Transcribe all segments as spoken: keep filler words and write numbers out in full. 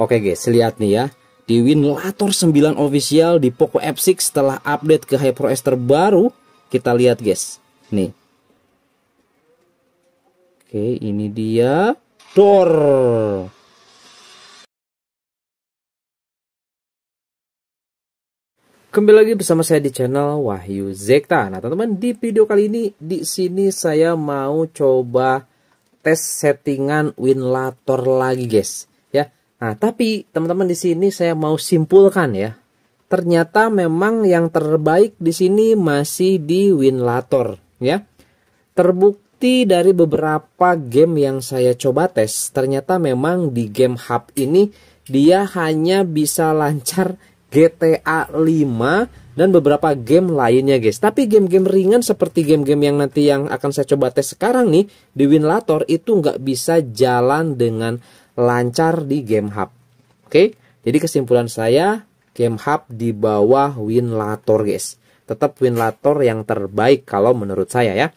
Oke guys, lihat nih ya, di Winlator sembilan official di Poco F enam setelah update ke HyperOS terbaru, kita lihat guys, nih. Oke, ini dia door. Kembali lagi bersama saya di channel Wahyu Zekta. Nah, teman-teman, di video kali ini di sini saya mau coba tes settingan Winlator lagi, guys, ya. Nah, tapi teman-teman di sini saya mau simpulkan ya. Ternyata memang yang terbaik di sini masih di Winlator, ya. Terbukti dari beberapa game yang saya coba tes, ternyata memang di Game Hub ini dia hanya bisa lancar G T A lima dan beberapa game lainnya, guys. Tapi game-game ringan seperti game-game yang nanti yang akan saya coba tes sekarang nih di Winlator itu nggak bisa jalan dengan lancar di Game Hub. Oke, jadi kesimpulan saya, Game Hub di bawah Winlator, guys. Tetap Winlator yang terbaik kalau menurut saya ya.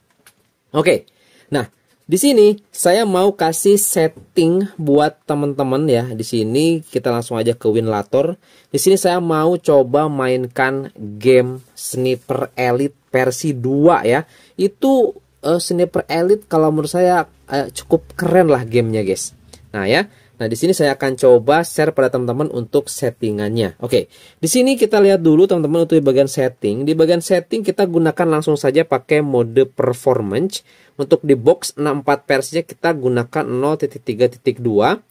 Oke, nah di sini saya mau kasih setting buat teman-teman ya. Di sini kita langsung aja ke Winlator. Di sini saya mau coba mainkan game Sniper Elite versi dua ya. Itu uh, Sniper Elite kalau menurut saya uh, cukup keren lah gamenya, guys. Nah ya, nah di sini saya akan coba share pada teman-teman untuk settingannya. Oke, di sini kita lihat dulu teman-teman untuk di bagian setting. Di bagian setting kita gunakan langsung saja pakai mode performance. Untuk di box enam puluh empat versinya kita gunakan nol titik tiga titik dua.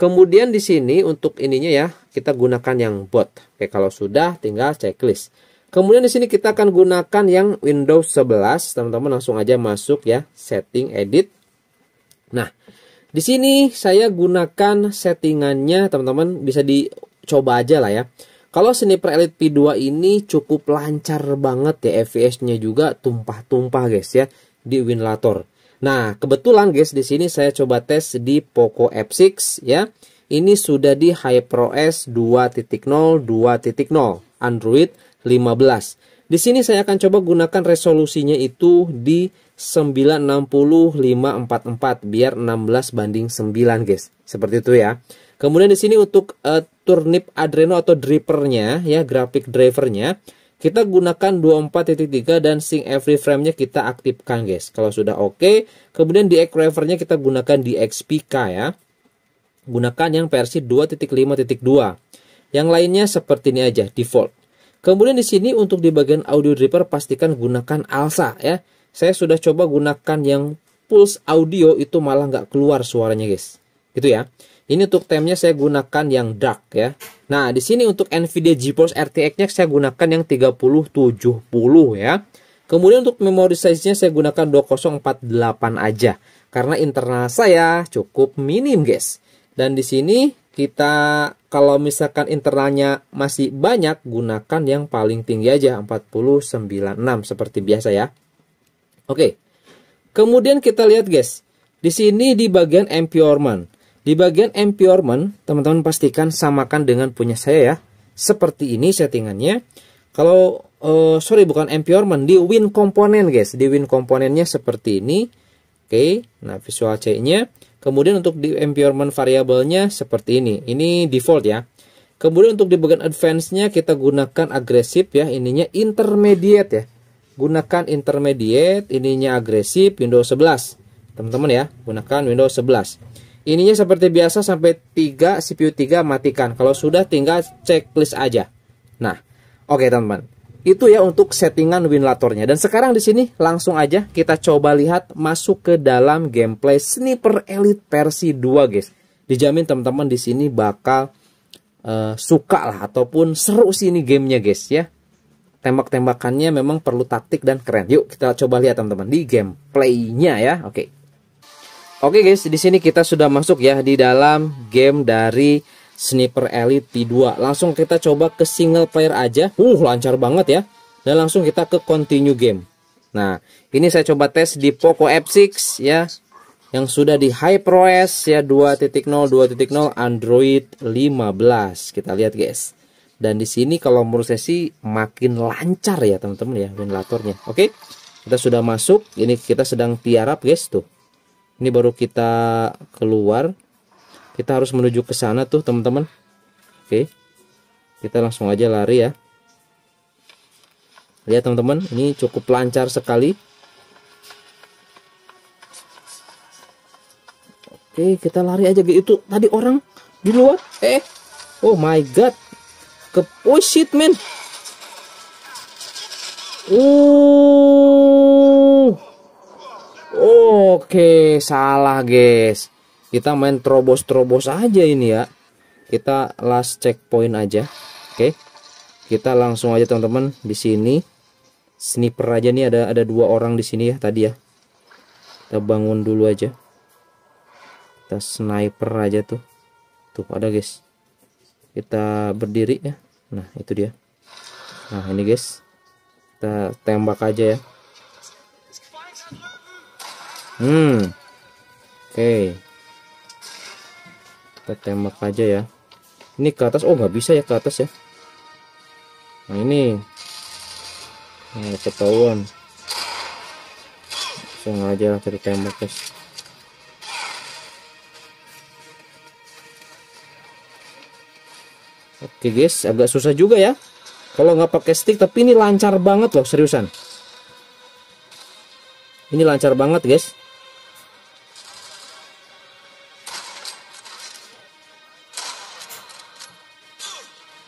Kemudian di sini untuk ininya ya kita gunakan yang bot. Oke, kalau sudah tinggal checklist. Kemudian di sini kita akan gunakan yang Windows sebelas. Teman-teman langsung aja masuk ya, setting, edit. Nah, di sini saya gunakan settingannya, teman-teman bisa dicoba aja lah ya. Kalau Sniper Elite V dua ini cukup lancar banget ya, F P S-nya juga tumpah-tumpah guys ya di Winlator. Nah, kebetulan guys di sini saya coba tes di Poco F enam ya. Ini sudah di HyperOS dua titik nol dua titik nol Android lima belas. Di sini saya akan coba gunakan resolusinya itu di sembilan enam nol lima empat empat biar enam belas banding sembilan guys, seperti itu ya. Kemudian di sini untuk uh, turnip Adreno atau drivernya ya, grafik drivernya kita gunakan dua puluh empat titik tiga dan sync every frame nya kita aktifkan guys. Kalau sudah oke, okay. Kemudian di drivernya kita gunakan di X P K ya, gunakan yang versi dua titik lima titik dua. Yang lainnya seperti ini aja default. Kemudian di sini untuk di bagian audio driver pastikan gunakan Alsa ya. Saya sudah coba gunakan yang Pulse Audio itu malah nggak keluar suaranya guys. Gitu ya. Ini untuk temnya saya gunakan yang dark ya. Nah, di sini untuk Nvidia GeForce R T X-nya saya gunakan yang tiga nol tujuh nol ya. Kemudian untuk memory size-nya saya gunakan dua nol empat delapan aja karena internal saya cukup minim guys. Dan di sini kita kalau misalkan internalnya masih banyak gunakan yang paling tinggi aja empat nol sembilan enam seperti biasa ya. Oke, kemudian kita lihat guys, di sini di bagian empowerment, di bagian empowerment teman-teman pastikan samakan dengan punya saya ya, seperti ini settingannya. Kalau uh, sorry bukan empowerment, di win komponen guys, di win komponennya seperti ini. Oke, nah visual C-nya, kemudian untuk di empowerment variabelnya seperti ini, ini default ya. Kemudian untuk di bagian advance-nya kita gunakan agresif ya, ininya intermediate ya. Gunakan intermediate, ininya agresif Windows sebelas. Teman-teman ya, gunakan Windows sebelas. Ininya seperti biasa sampai tiga, C P U tiga matikan. Kalau sudah tinggal checklist aja. Nah, oke okay, teman-teman. Itu ya untuk settingan Winlator-nya. Dan sekarang di sini langsung aja kita coba lihat masuk ke dalam gameplay Sniper Elite versi dua, guys. Dijamin teman-teman di sini bakal uh, suka lah ataupun seru sih ini gamenya, guys ya. Tembak-tembakannya memang perlu taktik dan keren. Yuk kita coba lihat teman-teman di gameplaynya ya. Oke, oke guys, di sini kita sudah masuk ya di dalam game dari Sniper Elite V dua. Langsung kita coba ke single player aja. Uh, lancar banget ya. Dan langsung kita ke continue game. Nah, ini saya coba tes di Poco F enam ya, yang sudah di HyperOS ya dua titik nol dua titik nol Android lima belas. Kita lihat guys. Dan di sini kalau menurut saya sih makin lancar ya teman-teman ya Winlator-nya. Oke, kita sudah masuk. Ini kita sedang tiarap guys tuh. Ini baru kita keluar. Kita harus menuju ke sana tuh teman-teman. Oke, kita langsung aja lari ya. Lihat teman-teman, ini cukup lancar sekali. Oke, kita lari aja gitu. Tadi orang di luar. Eh, oh my god. Ke oh shit man. Uh. Oke, salah guys. Kita main terobos-terobos aja ini ya. Kita last checkpoint aja. Oke. Kita langsung aja teman-teman di sini. Sniper aja nih, ada ada dua orang di sini ya tadi ya. Kita bangun dulu aja. Kita sniper aja tuh. Tuh ada guys. Kita berdiri ya. Nah itu dia. Nah ini guys. Kita tembak aja ya. Hmm. Oke. Okay. Kita tembak aja ya. Ini ke atas. Oh nggak bisa ya ke atas ya. Nah ini. Nah ketahuan. Sengaja kita tembak guys. Oke guys, agak susah juga ya kalau nggak pakai stick, tapi ini lancar banget loh, seriusan. Ini lancar banget guys.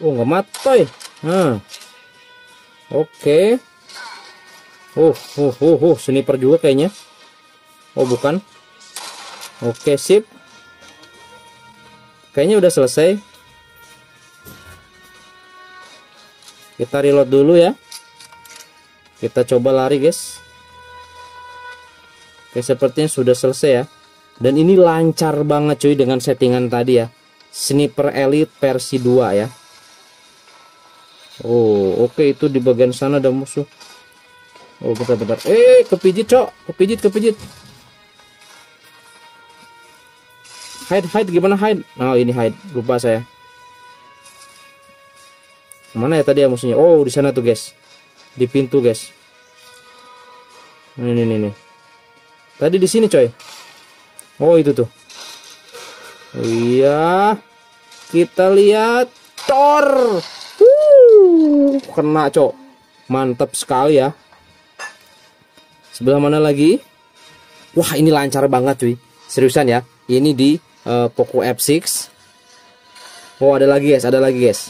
Oh nggak matoy. Nah. Oke. Oh, oh, oh, oh, sniper juga kayaknya. Oh bukan. Oke sip. Kayaknya udah selesai. Kita reload dulu ya. Kita coba lari guys. Oke, sepertinya sudah selesai ya. Dan ini lancar banget cuy dengan settingan tadi ya. Sniper Elite versi dua ya. Oh oke, itu di bagian sana ada musuh. Oh bentar-bentar. Eh kepijit cok. Kepijit kepijit. Hide hide gimana hide. Oh ini hide. Lupa saya. Mana ya tadi ya musuhnya? Oh, di sana tuh, guys. Di pintu, guys. Ini nih, nih, nih. Tadi di sini, coy. Oh, itu tuh. Oh, iya. Kita lihat tor. Wuh, kena, cok. Mantap sekali ya. Sebelah mana lagi? Wah, ini lancar banget, cuy. Seriusan ya. Ini di uh, Poco F enam. Oh, ada lagi, guys. Ada lagi, guys.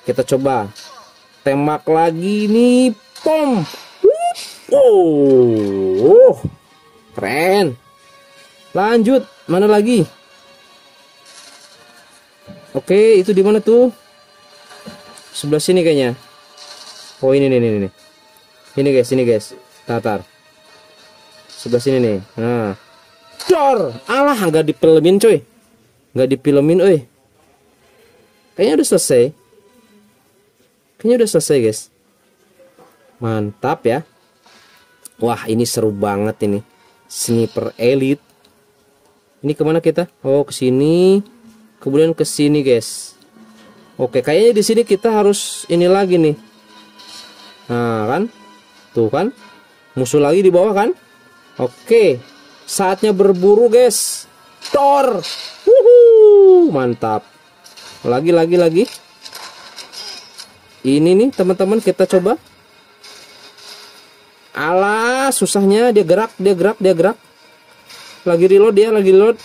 Kita coba tembak lagi nih, pom. Oh, keren. Lanjut, mana lagi? Oke, itu di mana tuh? Sebelah sini kayaknya. Oh ini nih, ini nih. Ini guys, ini guys. Tatar. Sebelah sini nih. Nah, dor. Alah, nggak dipilmin coy. Nggak dipilmin, oi. Kayaknya udah selesai. Kayaknya udah selesai guys. Mantap ya. Wah ini seru banget ini. Sniper Elite. Ini kemana kita? Oh kesini. Kemudian kesini guys. Oke kayaknya di sini kita harus ini lagi nih. Nah kan. Tuh kan. Musuh lagi di bawah kan. Oke. Saatnya berburu guys. Tor. Wuhu. Mantap. Lagi lagi lagi. Ini nih teman-teman kita coba. Alah susahnya dia gerak, dia gerak, dia gerak. Lagi reload dia, lagi reload.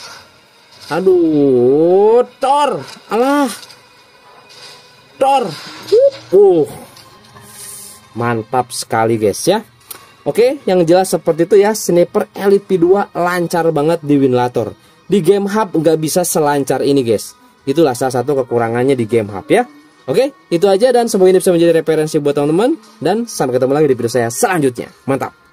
Aduh, tor. Alah. Tor. Uh. Mantap sekali guys ya. Oke, yang jelas seperti itu ya. Sniper Elite V dua lancar banget di Winlator. Di Game Hub nggak bisa selancar ini guys. Itulah salah satu kekurangannya di Game Hub ya. Oke, itu aja dan semoga ini bisa menjadi referensi buat teman-teman. Dan sampai ketemu lagi di video saya selanjutnya. Mantap!